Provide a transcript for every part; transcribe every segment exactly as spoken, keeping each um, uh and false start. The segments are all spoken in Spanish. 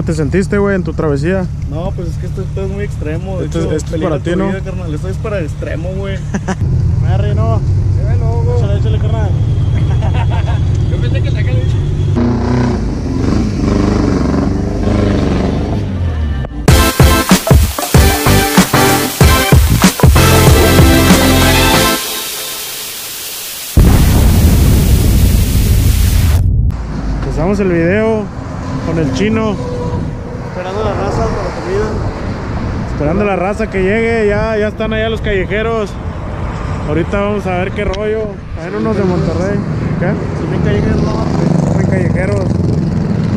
¿Cómo te sentiste, güey, en tu travesía? No, pues es que esto, esto es muy extremo. De esto, hecho, esto es para ti, ¿no? Vida, carnal. Esto es para extremo, güey. Me arre, ¿no? Se ve loco. Échale, échale, carnal. Yo pensé que la calle... Empezamos el video con el chino. Esperando la raza para la comida. Esperando la raza que llegue, ya, ya están allá los callejeros. Ahorita vamos a ver qué rollo. Hay unos de Monterrey. ¿Qué? Son callejeros, no. Son callejeros.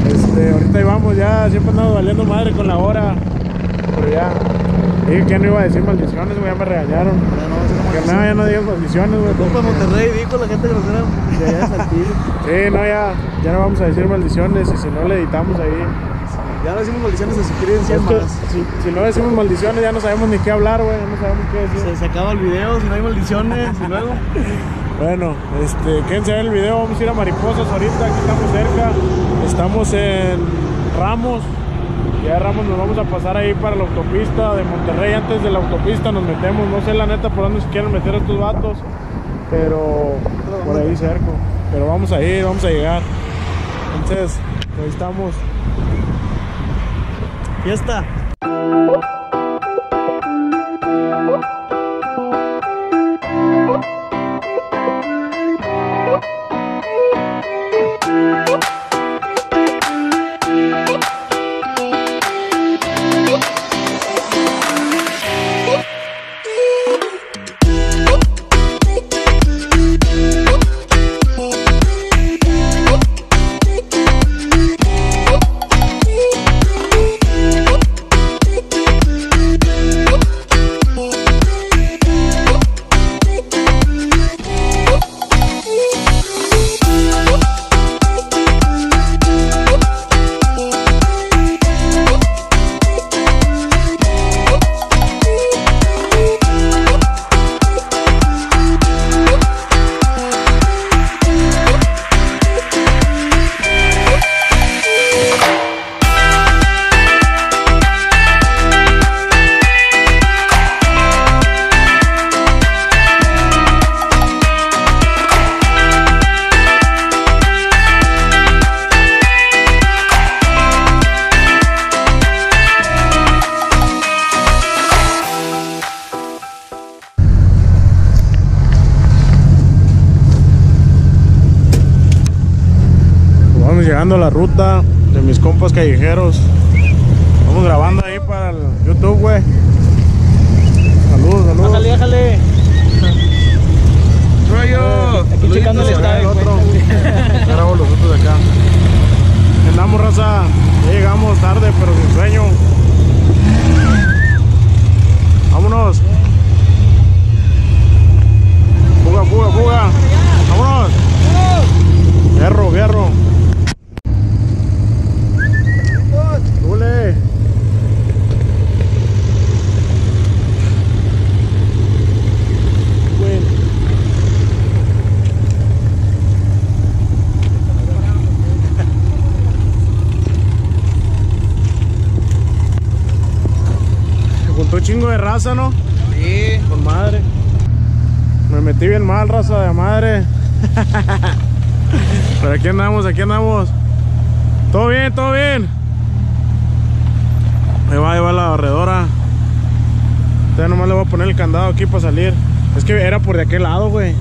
Este, ahorita ahí vamos ya, siempre andamos valiendo madre con la hora. Pero ya. Dije que ya no iba a decir maldiciones, güey, ya me regañaron. No, no, que nada, ya no digas maldiciones, güey. Copa Monterrey, dijo la gente grosera de allá de Saltillo. Sí, no, ya, ya no vamos a decir maldiciones y si no le editamos ahí. Ya no decimos maldiciones, se suscriben cien más. Si, si no decimos maldiciones, ya no sabemos ni qué hablar, güey. Ya no sabemos qué decir. Se, se acaba el video, si no hay maldiciones, y luego. Bueno, este, quédense a ver el video. Vamos a ir a Mariposas ahorita, aquí estamos cerca. Estamos en Ramos. Ya de Ramos nos vamos a pasar ahí para la autopista de Monterrey. Antes de la autopista nos metemos. No sé la neta por dónde se quieren meter estos vatos. Pero por ahí cerca. Pero vamos a ir, vamos a llegar. Entonces, ahí estamos. Ya está. Llegando a la ruta de mis compas callejeros. Vamos grabando ahí para el YouTube, güey. Saludos, saludos. Ájale, ájale. Rollo. Aquí Saludito, checando el estadio. Grabo los otros de acá. Andamos, raza. Ya llegamos tarde, pero sin sueño. Vámonos. Fuga, fuga, fuga. Vámonos. Guerro, guerro. Chingo de raza, ¿no? Sí. Con madre. Me metí bien mal, raza de madre. Pero aquí andamos, aquí andamos. Todo bien, todo bien. Ahí va, ahí va la barredora. Ya nomás le voy a poner el candado aquí para salir. Es que era por de aquel lado, güey.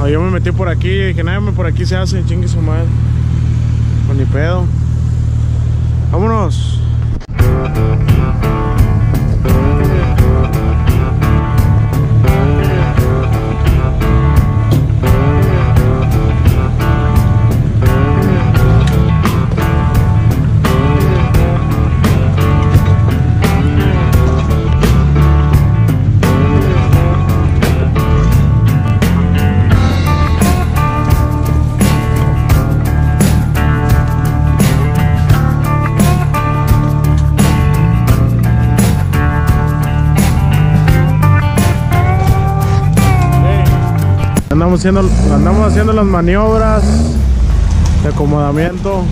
Ah, yo me metí por aquí y dije, nada, por aquí se hace, chingue su madre. Con ni pedo. Vámonos. Andamos haciendo, andamos haciendo las maniobras de acomodamiento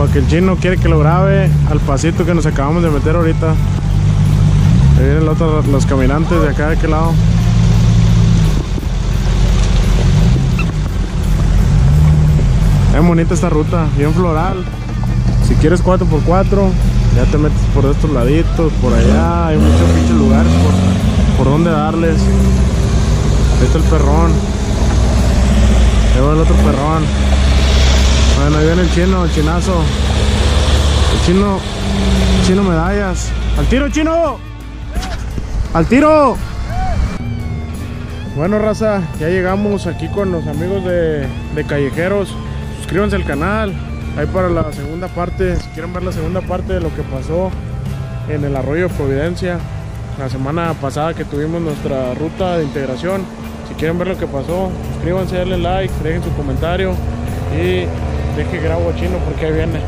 Porque el chino quiere que lo grabe al pasito que nos acabamos de meter ahorita. Ahí vienen los, otros, los caminantes de acá de aquel lado. Es bonita esta ruta, bien floral. Si quieres cuatro por cuatro, ya te metes por estos laditos, por allá. Hay muchos pinches lugares por, por donde darles. Ahí está el perrón. Ahí va el otro perrón. Bueno, ahí viene el chino, el chinazo. El chino, el chino medallas. ¡Al tiro, chino! ¡Al tiro! Bueno, raza, ya llegamos aquí con los amigos de, de Callejeros. Suscríbanse al canal, ahí para la segunda parte, si quieren ver la segunda parte de lo que pasó en el arroyo de Providencia, la semana pasada que tuvimos nuestra ruta de integración. Si quieren ver lo que pasó, suscríbanse, denle like, dejen su comentario y dejen que grabo chino porque ahí viene.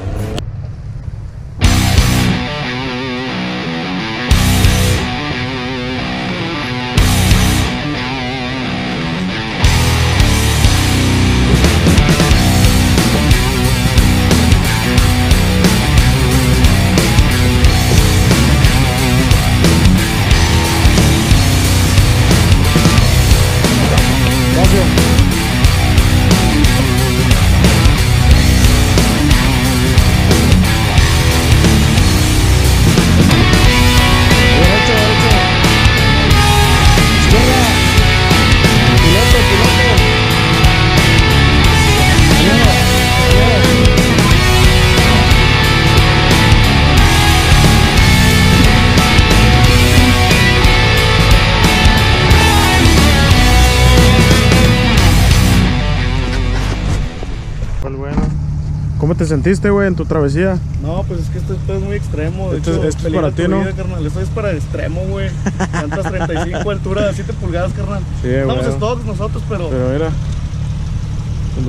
¿Cómo te sentiste, güey, en tu travesía? No, pues es que esto, esto es muy extremo. De esto, hecho, esto es para ti, ¿no? Vida, carnal. Esto es para el extremo, güey. Tantas treinta y cinco alturas, siete pulgadas, carnal. Sí, estamos stocks nosotros, pero... Pero mira.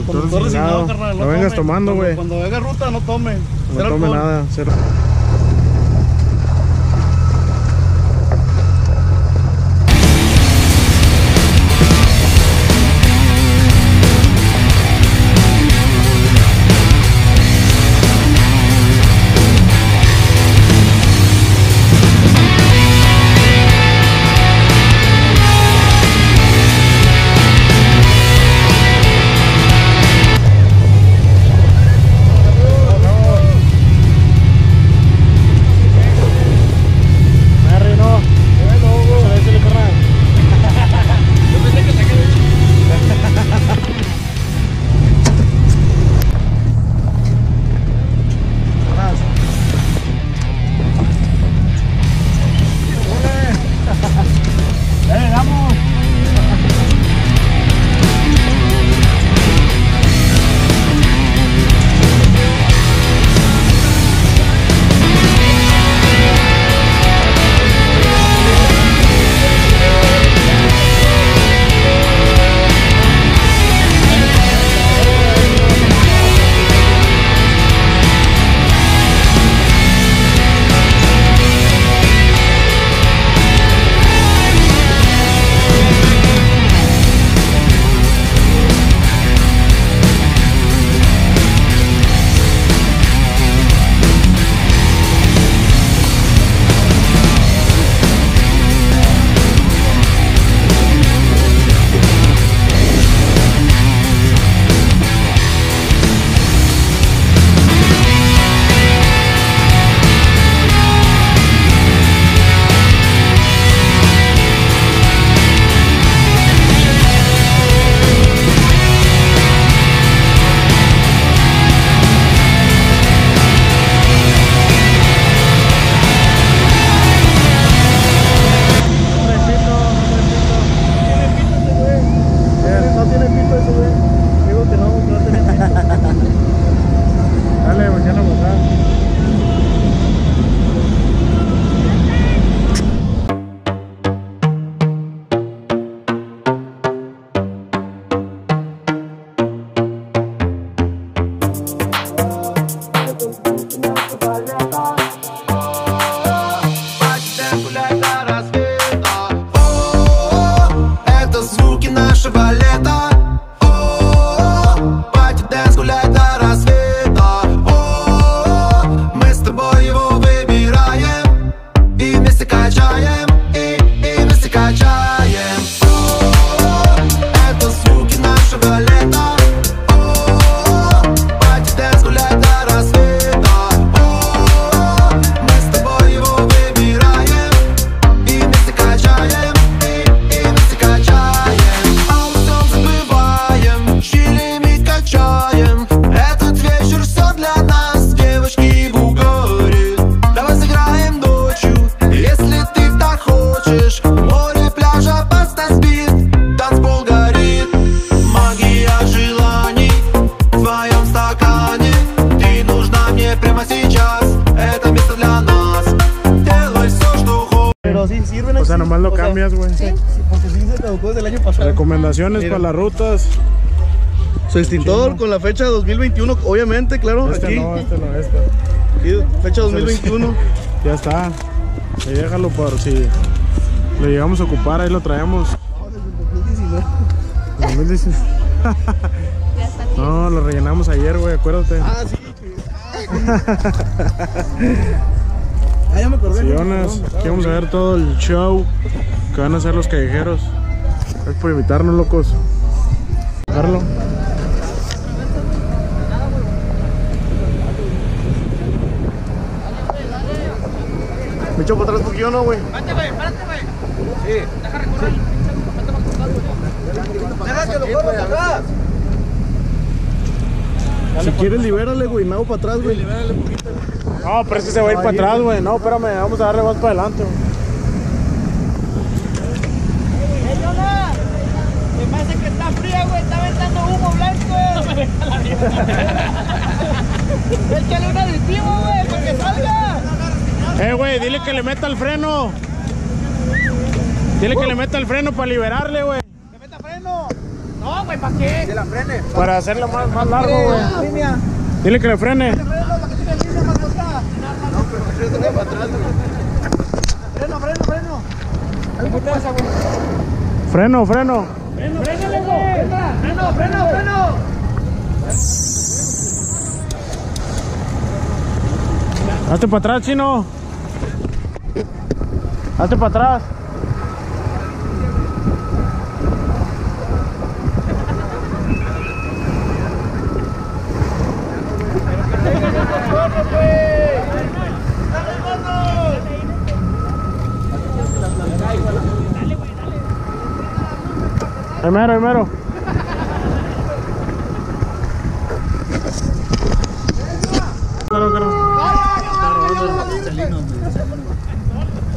Conductor resignado, carnal. No, no vengas tomando, güey. Cuando venga ruta, no tome. No tome nada. Cero. Лето, о, пати дэнс гуляет до рассвета, о, Pero sí sirven. O sea, nomás lo cambias, güey. Sí, porque sí se caducó desde el año pasado. Recomendaciones para las rutas. Su extintor con la fecha dos mil veintiuno, obviamente, claro. Este aquí. no, este no, este. Y fecha dos mil veintiuno. Ya está. Y déjalo por si lo llegamos a ocupar, ahí lo traemos. No, desde el dos mil diecinueve. No, lo rellenamos ayer, güey, acuérdate. Ah, sí. Ah, ya me acordé. Sillones, aquí vamos a ver todo el show que van a hacer los callejeros. Es por invitarnos, locos. Carlos. Me echo para atrás porque yo no, güey. Párate, güey, párate, güey. Sí. Deja recorrer. Deja que lo corran atrás. Si quieres, libérale, güey, me hago para atrás, güey. Libérale un poquito. No, pero es que se va a ir para atrás, güey. No, espérame, vamos a darle más para adelante, güey. ¡Eh, Jonah! Me parece que está fría, güey. Está aventando humo blanco. No me deja la mierda. Échale un aditivo, güey, para que salga. Eh, güey, dile que le meta el freno. Dile que le meta el freno para liberarle, güey. ¡Que meta freno! No, güey, ¿para qué? Que la frene. Para hacerlo más, más largo, güey. Dile que le frene. Dile que le frene, para que tiene línea más corta. No, pero prefiero tener para atrás, güey. Freno, freno, freno. Ahí me pasa, güey. Freno, freno. Freno, freno, freno. Freno, freno, freno. Hazte para atrás, chino. Hazte para atrás. El mero, el mero.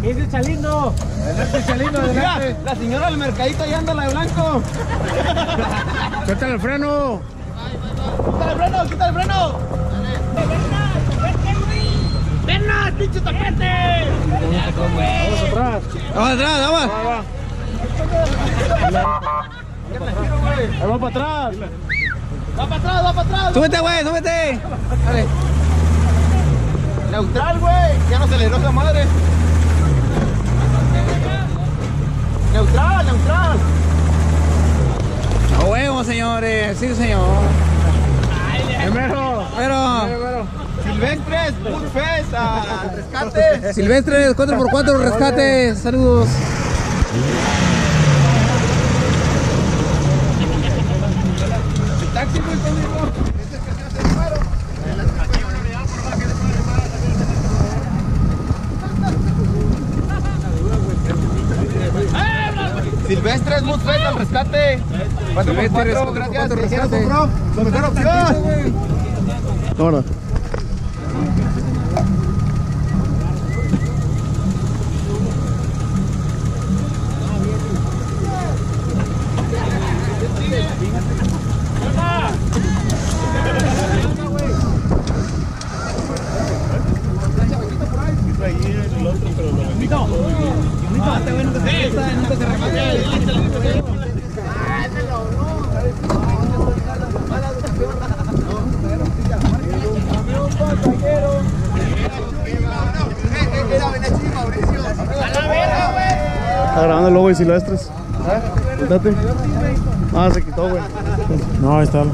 ¿Qué dice el Chalino? Adelante, el Chalino, adelante. La señora del mercadito ahí anda, la de blanco. Quítale el freno. Quítale el freno, quítale el freno. ¡Venas, pinche tapete! Vamos atrás. Vamos atrás, vamos. Va, va. Ahí va para atrás. Va para atrás, va para atrás. Súbete, güey, súbete. Dale. Neutral, güey. Ya no aceleró esa madre. Neutral, neutral. A huevo, señores. Sí, señor. Primero. Primero. Silvestres, MUD Fest, al rescate. Silvestres, cuatro por cuatro, rescate. Saludos. Silvestres MUD Fest, al rescate. Silvestres, gracias, rescate. La mejor opción. Güey, Silvestres, ¿eh? Ah, se quitó, güey. No, ahí está.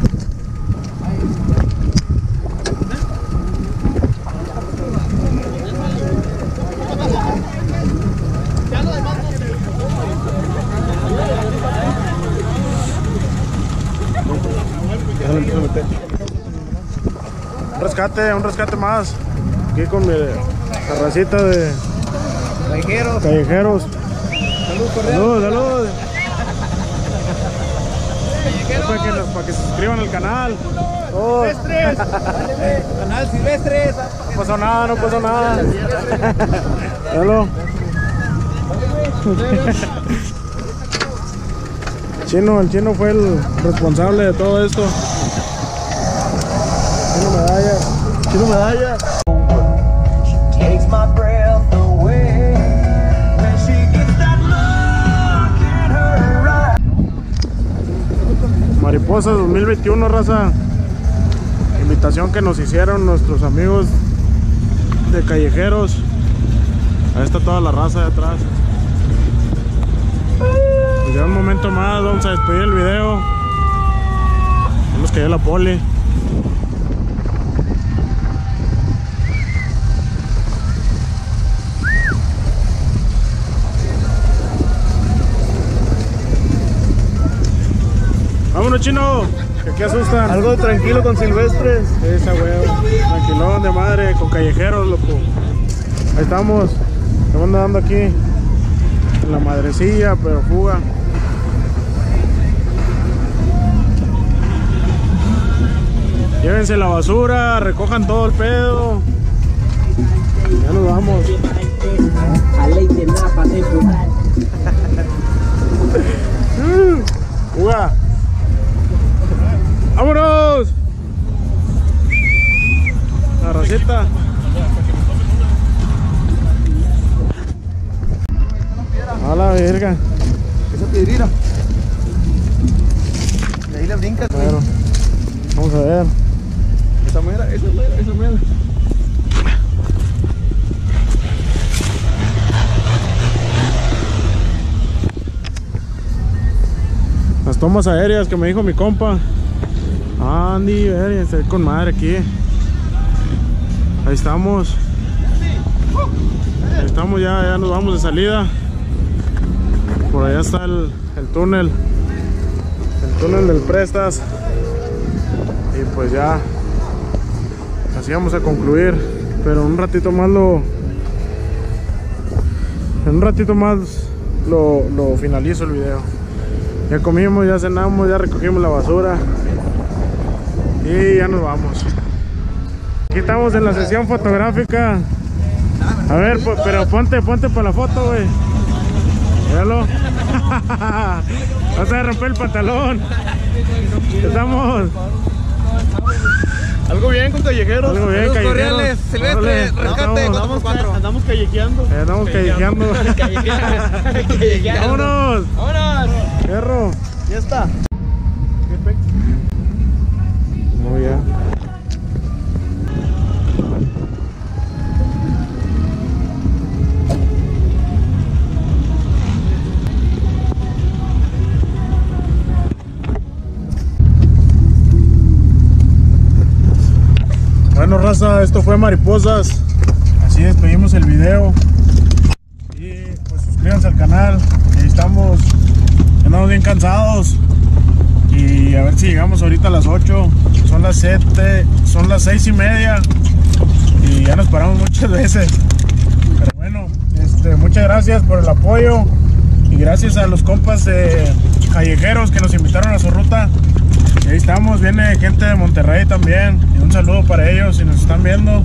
Rescate, un rescate más. Aquí con mi carracita de callejeros. callejeros. Saludos, saludos. Para que, para que se suscriban al canal. Oh. Silvestres. Canal Silvestres. No pasó nada, no pasó nada. Salud. Chino, el chino fue el responsable de todo esto. Chino medalla. Chino medalla. Mariposas dos mil veintiuno, raza. Invitación que nos hicieron nuestros amigos de Callejeros. Ahí está toda la raza de atrás. Y ya un momento más vamos a despedir el video. Vamos que ya la poli. Vámonos, chino, que aquí asustan. Algo tranquilo con Silvestres. Esa huevo, tranquilón de madre, con Callejeros, loco. Ahí estamos, estamos nadando aquí en la madrecilla, pero fuga. Llévense la basura, recojan todo el pedo. Ya nos vamos. Fuga. ¡Vámonos! La racita. A la verga. Esa piedrita. De ahí la brincas, güey. Claro. Vamos a ver. Esa mera, esa mera, esa mera. Las tomas aéreas que me dijo mi compa. Andy, ver, estoy con madre aquí. Ahí estamos. Ahí estamos ya, ya nos vamos de salida. Por allá está el, el túnel. El túnel del Prestas. Y pues ya. Así vamos a concluir. Pero un ratito más lo. En un ratito más lo, lo finalizo el video. Ya comimos, ya cenamos, ya recogimos la basura. Y ya nos vamos. Aquí estamos en la sesión fotográfica. A ver, po, pero ponte, ponte para la foto, güey. Míralo. Vas a romper el pantalón. Estamos. Algo bien con Callejeros. Algo bien, Callejeros. Corriales, Silvestre, rescate, cuatro por cuatro. Andamos callejeando. Andamos callejeando. Vámonos. Vámonos. Perro. Ya está. Oh, yeah. Bueno, raza, esto fue Mariposas. Así despedimos el video. Y pues suscríbanse al canal. Ahí estamos, andamos bien cansados. Y a ver si llegamos ahorita a las ocho. Son las siete, son las seis y media. Y ya nos paramos muchas veces. Pero bueno, este, muchas gracias por el apoyo. Y gracias a los compas de Callejeros que nos invitaron a su ruta. Y ahí estamos, viene gente de Monterrey también. Y un saludo para ellos si nos están viendo.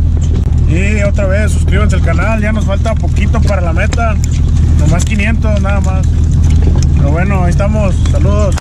Y otra vez, suscríbanse al canal. Ya nos falta poquito para la meta. Nomás quinientos nada más. Pero bueno, ahí estamos, saludos.